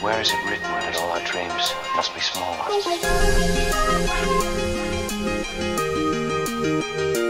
Where is it written that all our dreams must be small ones?